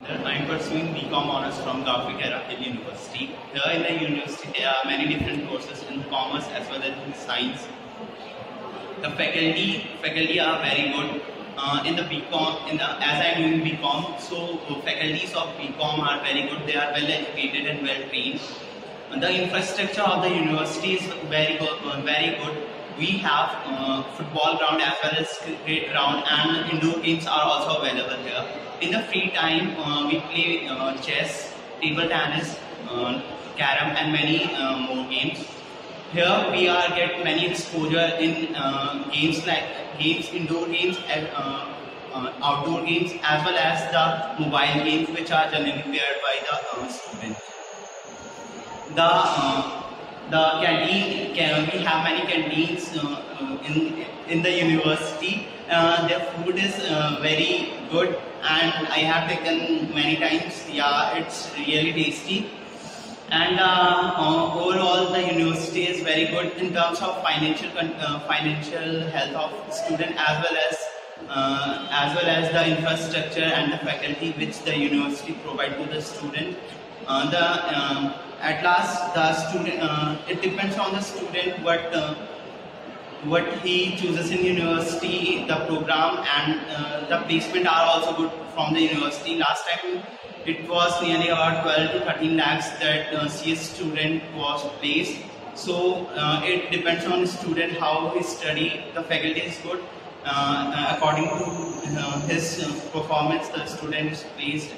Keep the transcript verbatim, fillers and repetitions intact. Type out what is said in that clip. I'm pursuing BCom Honours from Graphic Era Hill University. Here in the university there are many different courses in commerce as well as in science. The faculty faculty are very good. Uh, in the BCom, in the, as I'm doing BCom, so faculties of BCom are very good. They are well educated and well trained. The infrastructure of the university is very good. Very good. We have uh, football ground as well as cricket ground, and indoor games are also available here. In the free time, uh, we play uh, chess, table tennis, uh, carom, and many uh, more games. Here we are get many exposure in uh, games like games, indoor games, and uh, uh, outdoor games, as well as the mobile games which are generally paired by the uh, students. The uh, the canteen can, we have many canteens uh, in in the university. Uh, their food is uh, very good, and I have taken many times. Yeah, it's really tasty. And uh, uh, overall, the university is very good in terms of financial uh, financial health of student, as well as uh, as well as the infrastructure and the faculty which the university provide to the student. Uh, the um, at last the student uh, it depends on the student what uh, what he chooses in university. The program and uh, the placement are also good from the university. Last time, it was nearly about twelve to thirteen lakhs that uh, C S student was placed. So uh, it depends on the student how he study. The faculty is good. Uh, according to uh, his performance, the student is placed